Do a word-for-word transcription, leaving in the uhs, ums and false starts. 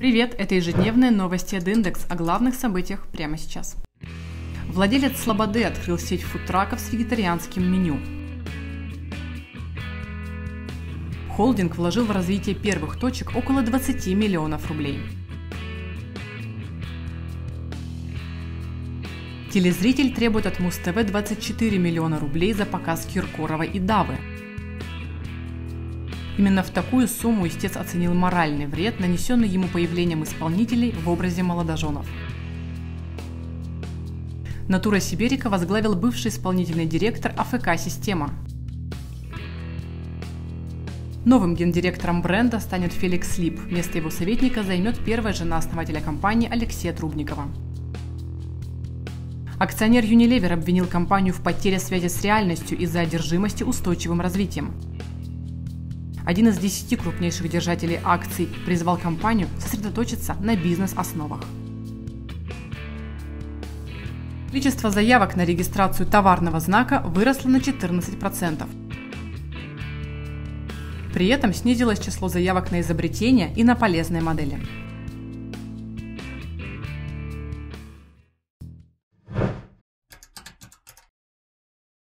Привет, это ежедневные новости AdIndex о главных событиях прямо сейчас. Владелец Слободы открыл сеть фудтраков с вегетарианским меню. Холдинг вложил в развитие первых точек около двадцати миллионов рублей. Телезритель требует от Муз-ТВ двадцать четыре миллиона рублей за показ Киркорова и Давы. Именно в такую сумму истец оценил моральный вред, нанесенный ему появлением исполнителей в образе молодоженов. Natura Siberica возглавил бывший исполнительный директор АФК «Система». Новым гендиректором бренда станет Феликс Лип. Место его советника займет первая жена основателя компании Алексея Трубникова. Акционер Unilever обвинил компанию в потере связи с реальностью из-за одержимости устойчивым развитием. Один из десяти крупнейших держателей акций призвал компанию сосредоточиться на бизнес-основах. Количество заявок на регистрацию товарного знака выросло на четырнадцать процентов. При этом снизилось число заявок на изобретения и на полезные модели.